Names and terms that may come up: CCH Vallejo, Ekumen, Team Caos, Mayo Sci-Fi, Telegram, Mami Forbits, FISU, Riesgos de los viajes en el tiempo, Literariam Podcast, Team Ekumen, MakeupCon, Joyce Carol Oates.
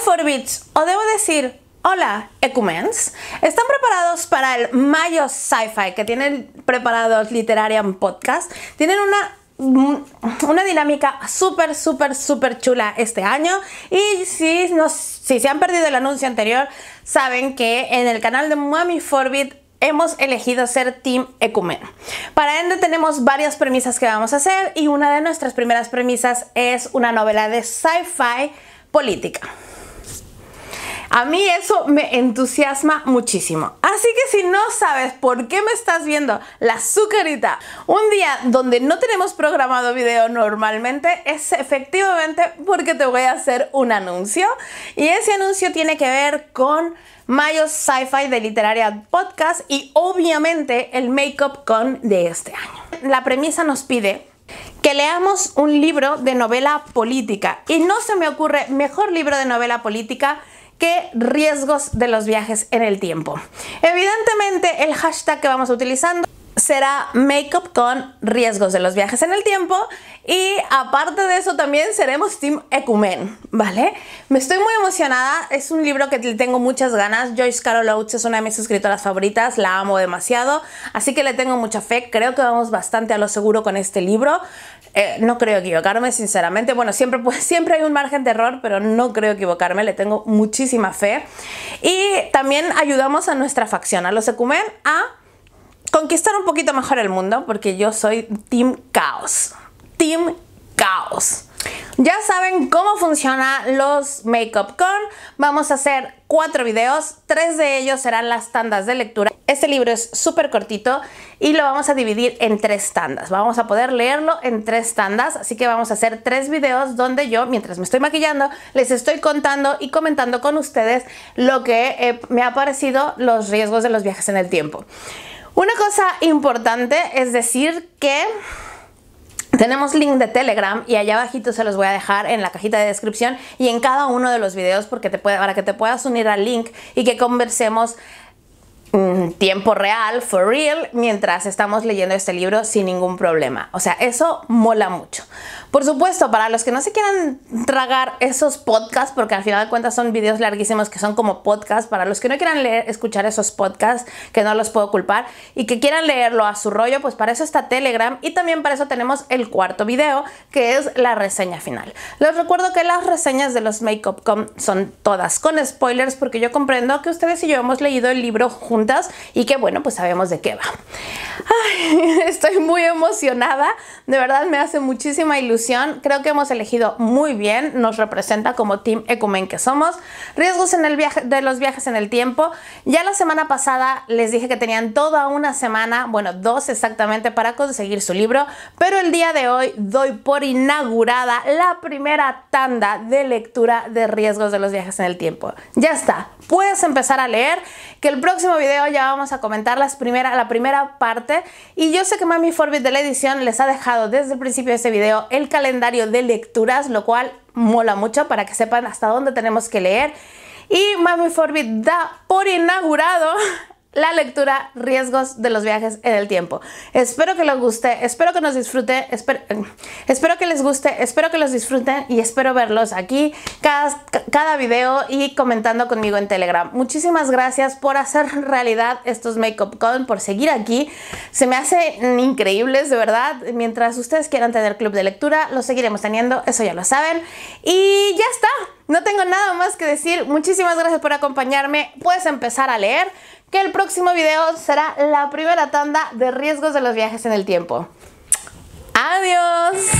Forbits, o debo decir, hola Ekumens, ¿están preparados para el MayoSciFi que tienen preparados Literariam Podcast? Tienen una dinámica súper chula este año, y si se han perdido el anuncio anterior, saben que en el canal de Mami Forbits hemos elegido ser Team Ekumen. Para ende tenemos varias premisas que vamos a hacer, y una de nuestras primeras premisas es una novela de sci-fi política. A mí eso me entusiasma muchísimo. Así que si no sabes por qué me estás viendo la azucarita un día donde no tenemos programado video normalmente, es efectivamente porque te voy a hacer un anuncio. Y ese anuncio tiene que ver con MayoSciFi de Literariam Podcast y obviamente el MakeupCon de este año. La premisa nos pide que leamos un libro de novela política, y no se me ocurre mejor libro de novela política que Riesgos de los viajes en el tiempo. Evidentemente el hashtag que vamos utilizando será MakeupCon Riesgos de los viajes en el tiempo, y aparte de eso también seremos Team Ekumen, ¿vale? Me estoy muy emocionada, es un libro que le tengo muchas ganas. Joyce Carol Oates es una de mis escritoras favoritas, la amo demasiado, así que le tengo mucha fe, creo que vamos bastante a lo seguro con este libro. No creo equivocarme, sinceramente. Bueno, siempre hay un margen de error, pero no creo equivocarme, le tengo muchísima fe. Y también ayudamos a nuestra facción, a los Ekumen, a conquistar un poquito mejor el mundo, porque yo soy Team Caos. Team Caos. Ya saben cómo funcionan los MakeupCon. Vamos a hacer 4 videos, 3 de ellos serán las tandas de lectura. Este libro es súper cortito y lo vamos a dividir en 3 tandas. Vamos a poder leerlo en 3 tandas, así que vamos a hacer 3 videos donde yo, mientras me estoy maquillando, les estoy contando y comentando con ustedes lo que me ha parecido los riesgos de los viajes en el tiempo. Una cosa importante es decir que tenemos link de Telegram, y allá abajito se los voy a dejar en la cajita de descripción y en cada uno de los videos, porque para que te puedas unir al link y que conversemos tiempo real, for real, mientras estamos leyendo este libro sin ningún problema. O sea, eso mola mucho. Por supuesto, para los que no se quieran tragar esos podcasts, porque al final de cuentas son videos larguísimos que son como podcasts, para los que no quieran escuchar esos podcasts, que no los puedo culpar, y que quieran leerlo a su rollo, pues para eso está Telegram, y también para eso tenemos el 4º video, que es la reseña final. Les recuerdo que las reseñas de los MakeupCon son todas con spoilers, porque yo comprendo que ustedes y yo hemos leído el libro juntas y que, bueno, pues sabemos de qué va. Ay, estoy muy emocionada, de verdad me hace muchísima ilusión. Creo que hemos elegido muy bien, nos representa como Team Ekumen que somos. Riesgos de los viajes en el tiempo. Ya la semana pasada les dije que tenían toda una semana, bueno, 2 exactamente, para conseguir su libro, pero el día de hoy doy por inaugurada la primera tanda de lectura de Riesgos de los viajes en el tiempo. Ya está, puedes empezar a leer, que el próximo video ya vamos a comentar la primera parte, y yo sé que Mami Forbits de la edición les ha dejado desde el principio de este video el calendario de lecturas, lo cual mola mucho para que sepan hasta dónde tenemos que leer. Y Mami Forbits da por inaugurado la lectura Riesgos de los viajes en el tiempo. Espero que les guste, espero que nos disfruten, espero que les guste, espero que los disfruten, y espero verlos aquí cada video y comentando conmigo en Telegram. Muchísimas gracias por hacer realidad estos MakeupCon, por seguir aquí. Se me hacen increíbles, de verdad. Mientras ustedes quieran tener club de lectura, lo seguiremos teniendo, eso ya lo saben. Y ya está, no tengo nada más que decir. Muchísimas gracias por acompañarme. Puedes empezar a leer, que el próximo video será la primera tanda de Riesgos de los viajes en el tiempo. ¡Adiós!